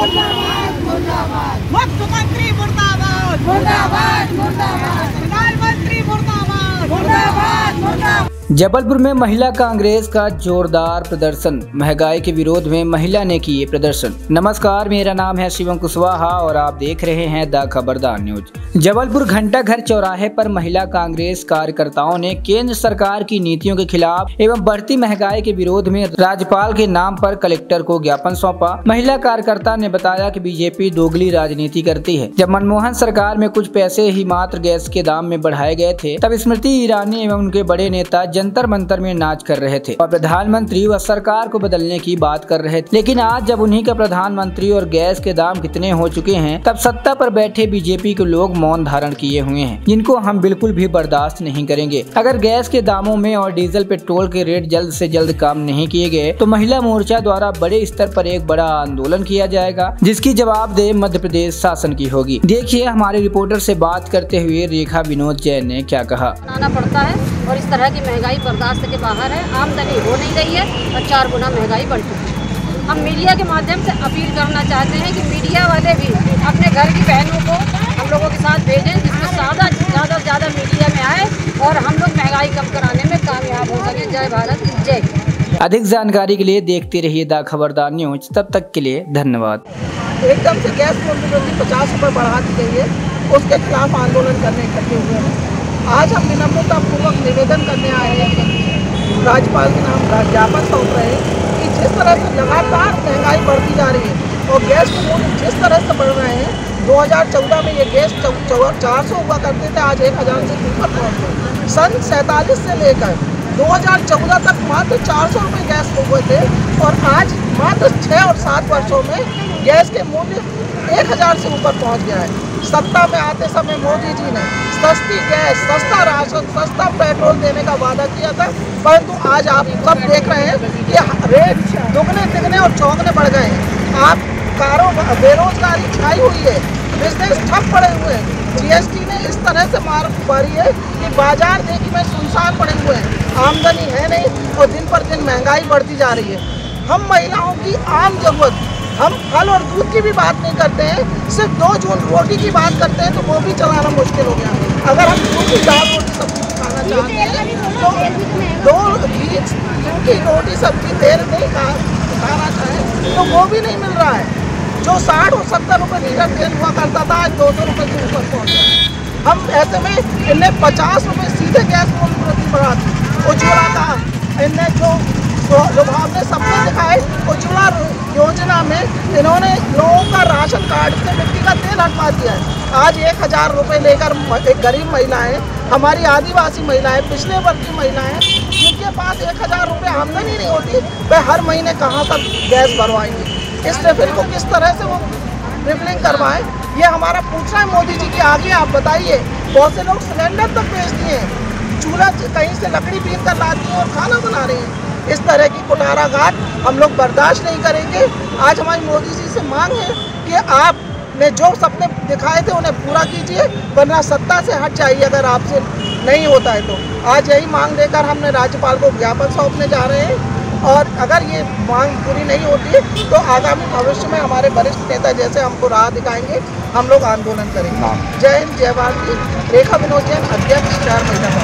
मुख्यमंत्री मुर्दाबाद मुर्दाबाद मुर्दाबाद प्रधानमंत्री मुर्दाबाद मुर्दाबाद मुर्दाबाद। जबलपुर में महिला कांग्रेस का जोरदार प्रदर्शन, महंगाई के विरोध में महिला ने किए प्रदर्शन। नमस्कार, मेरा नाम है शिवम कुशवाहा और आप देख रहे हैं द खबरदार न्यूज। जबलपुर घंटाघर चौराहे पर महिला कांग्रेस कार्यकर्ताओं ने केंद्र सरकार की नीतियों के खिलाफ एवं बढ़ती महंगाई के विरोध में राज्यपाल के नाम पर कलेक्टर को ज्ञापन सौंपा। महिला कार्यकर्ता ने बताया कि बीजेपी दोगली राजनीति करती है। जब मनमोहन सरकार में कुछ पैसे ही मात्र गैस के दाम में बढ़ाए गए थे, तब स्मृति ईरानी एवं उनके बड़े नेता जंतर मंतर में नाच कर रहे थे और प्रधानमंत्री व सरकार को बदलने की बात कर रहे थे। लेकिन आज जब उन्हीं का प्रधानमंत्री और गैस के दाम कितने हो चुके हैं, तब सत्ता पर बैठे बीजेपी के लोग मौन धारण किए हुए हैं, जिनको हम बिल्कुल भी बर्दाश्त नहीं करेंगे। अगर गैस के दामों में और डीजल पेट्रोल के रेट जल्द से जल्द कम नहीं किए गए तो महिला मोर्चा द्वारा बड़े स्तर पर एक बड़ा आंदोलन किया जाएगा, जिसकी जवाबदेही मध्य प्रदेश शासन की होगी। देखिए हमारे रिपोर्टर से बात करते हुए रेखा विनोद जैन ने क्या कहा। आना पड़ता है और इस तरह की महंगाई बर्दाश्त के बाहर है, आमदनी हो नहीं रही है और 4 गुना महंगाई बढ़ चुकी है। हम मीडिया के माध्यम से अपील करना चाहते हैं कि मीडिया वाले भी अपने घर की बहनों को हम लोगों के साथ भेजें, जिसमें ज़्यादा मीडिया में आए और हम लोग महंगाई कम कराने में कामयाब हो सकें। जय भारत, जय हिंद। अधिक जानकारी के लिए देखते रहिए द खबरदार न्यूज। तब तक के लिए धन्यवाद। एकदम से गैस की 50 रुपये बढ़ा दी गई है, उसके खिलाफ आंदोलन करने इकट्ठे हुए हैं। आज हम विनम्रता पूर्वक निवेदन करने आए हैं, राज्यपाल के नाम पर ज्ञापन सौंप रहे हैं कि जिस तरह से लगातार महंगाई बढ़ती जा रही है और गैस के मूल्य जिस तरह से बढ़ रहे हैं, 2014 में ये गैस 400 हुआ करते थे, आज 1000 से ऊपर पहुँच गए। सन 1947 से लेकर 2014 तक मात्र 400 रुपये गैस हुए थे और आज मात्र 6 और 7 वर्षों में गैस के मूल्य 1000 से ऊपर पहुँच गया है। सत्ता में आते समय मोदी जी ने सस्ती गैस, सस्ता राशन, सस्ता पेट्रोल देने का वादा किया था, परंतु आज आप सब देख रहे हैं कि रेट दुगने तिगने और चौगने बढ़ गए हैं। आप कारोबार, बेरोजगारी छाई हुई है, बिजनेस ठप पड़े हुए हैं। GST ने इस तरह से मार मारी है कि बाजार देखी में सुनसान पड़े हुए हैं, आमदनी है नहीं और दिन पर दिन महंगाई बढ़ती जा रही है। हम महिलाओं की आम जरूरत, हम फल और दूध की भी बात नहीं करते हैं, सिर्फ 2 जून रोटी की बात करते हैं तो वो भी चलाना मुश्किल हो गया। अगर हम सूखी दाल रोटी सब्जी खाना चाहते हैं तो सूखी रोटी सब्जी देर नहीं खाना चाहें तो वो भी नहीं मिल रहा है। जो 60 और 70 रुपये लीटर तेल हुआ करता था, आज 200 रुपये के ऊपर पहुँच गया। हम ऐसे में इन्हें 50 रुपये सीधे गैस मूल्य प्रति बढ़ा उज्ज्वला था, इनने जो लुभावने सपने दिखाए उज्ज्वला योजना में इन्होंने लोगों का राशन कार्ड से मिट्टी का तेल हटवा दिया है। आज 1000 रुपये लेकर एक गरीब महिलाएं, हमारी आदिवासी महिलाएं, पिछले वर्ग की महिलाएं, जिनके पास 1000 रुपये आमदनी नहीं होती, वह हर महीने कहां तक गैस भरवाएंगे। इस ट्रिफिल को किस तरह से वो ट्रिपलिंग करवाएं, ये हमारा पूछना है मोदी जी की। आगे आप बताइए, बहुत से लोग सिलेंडर तक बेच दिए हैं, चूल्हा कहीं से लकड़ी पीट कर लाती है और खाना बना रहे हैं। इस तरह की कुठाराघात हम लोग बर्दाश्त नहीं करेंगे। आज हमारी मोदी जी से मांग है कि आपने जो सपने दिखाए थे उन्हें पूरा कीजिए, वरना सत्ता से हट जाइए। अगर आपसे नहीं होता है तो आज यही मांग लेकर हमने राज्यपाल को ज्ञापन सौंपने जा रहे हैं, और अगर ये मांग पूरी नहीं होती तो आगामी भविष्य में हमारे वरिष्ठ नेता जैसे हमको राह दिखाएंगे, हम लोग आंदोलन करेंगे। जय हिंद, जय भारत। रेखा विनोद जैन, अध्यक्ष, 4 महिला।